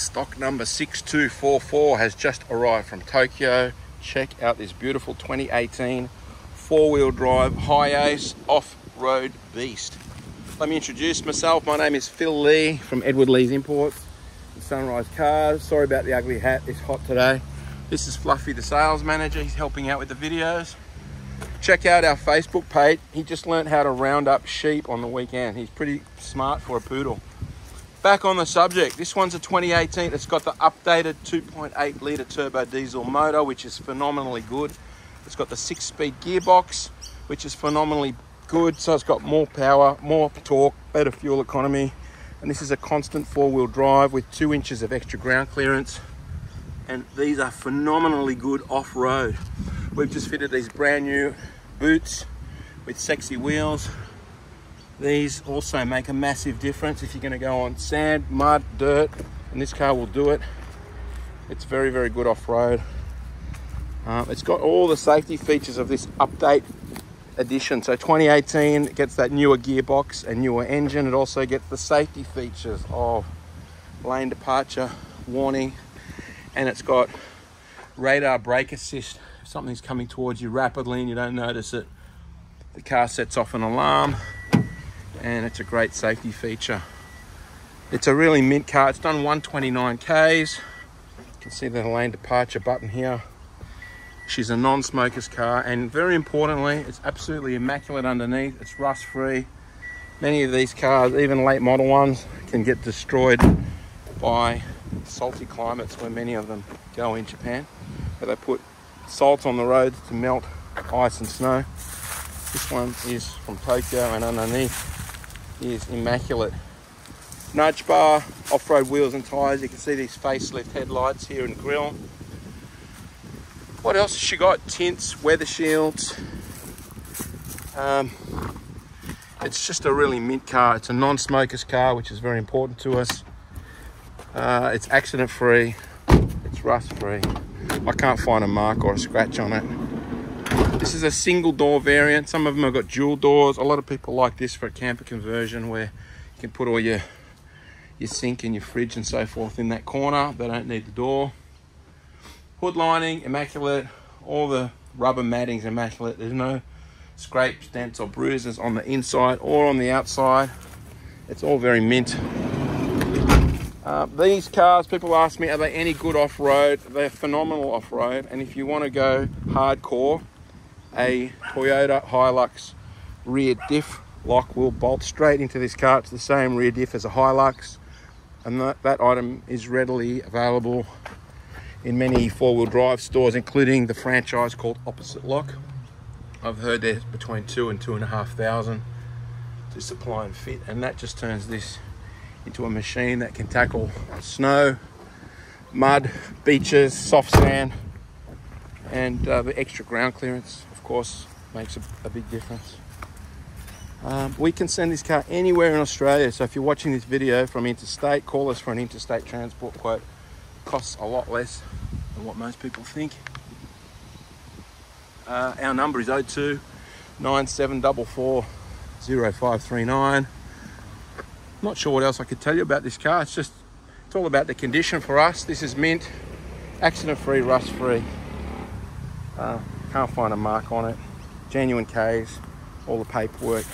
Stock number 6244 has just arrived from Tokyo. Check out this beautiful 2018 four-wheel drive HiAce off-road beast. Let me introduce myself. My name is Phil Lee from Edward Lee's Imports and Sunrise Cars. Sorry about the ugly hat, it's hot today. This is Fluffy, the sales manager. He's helping out with the videos. Check out our Facebook page. He just learned how to round up sheep on the weekend. He's pretty smart for a poodle. Back on the subject, this one's a 2018. It's got the updated 2.8 litre turbo diesel motor, which is phenomenally good. It's got the 6-speed gearbox, which is phenomenally good. So it's got more power, more torque, better fuel economy. And this is a constant 4-wheel drive with 2 inches of extra ground clearance. And these are phenomenally good off-road. We've just fitted these brand new boots with sexy wheels. These also make a massive difference if you're going to go on sand, mud, dirt, and this car will do it. It's very, very good off-road. It's got all the safety features of this update edition. So 2018 gets that newer gearbox and newer engine. It also gets the safety features of lane departure warning, and it's got radar brake assist. If something's coming towards you rapidly and you don't notice it, the car sets off an alarm. And it's a great safety feature. It's a really mint car. It's done 129Ks. You can see the lane departure button here. She's a non-smoker's car, and very importantly, it's absolutely immaculate underneath. It's rust free. Many of these cars, even late model ones, can get destroyed by salty climates where many of them go in Japan, where they put salt on the roads to melt ice and snow. This one is from Tokyo, and underneath is immaculate. Nudge bar, off-road wheels and tires. You can see these facelift headlights here and grille. What else has she got? Tints, weather shields. It's just a really mint car. It's a non-smoker's car, which is very important to us. It's accident-free. It's rust-free. I can't find a mark or a scratch on it. This is a single-door variant. Some of them have got dual doors. A lot of people like this for a camper conversion where you can put all your sink and your fridge and so forth in that corner. They don't need the door. Hood lining, immaculate. All the rubber matting's immaculate. There's no scrapes, dents or bruises on the inside or on the outside. It's all very mint. These cars, people ask me, are they any good off-road? They're phenomenal off-road. And if you want to go hardcore, a Toyota Hilux rear diff lock will bolt straight into this car. It's the same rear diff as a Hilux. And that item is readily available in many four-wheel drive stores, including the franchise called Opposite Lock. I've heard there's between 2,000 and 2,500 to supply and fit, and that just turns this into a machine that can tackle snow, mud, beaches, soft sand, and the extra ground clearance, of course, makes a big difference. We can send this car anywhere in Australia, so if you're watching this video from interstate, call us for an interstate transport quote. Costs a lot less than what most people think. Our number is 02 9744 0539. Not sure what else I could tell you about this car. It's all about the condition for us. This is mint, accident free, rust free. Can't find a mark on it. Genuine K's, all the paperwork,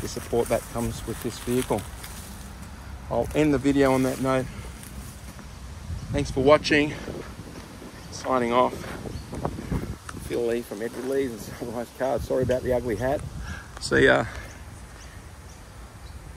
the support that comes with this vehicle. I'll end the video on that note. Thanks for watching. Signing off, Phil Lee from Edward Lee's and Sunrise Cars. Sorry about the ugly hat. See ya.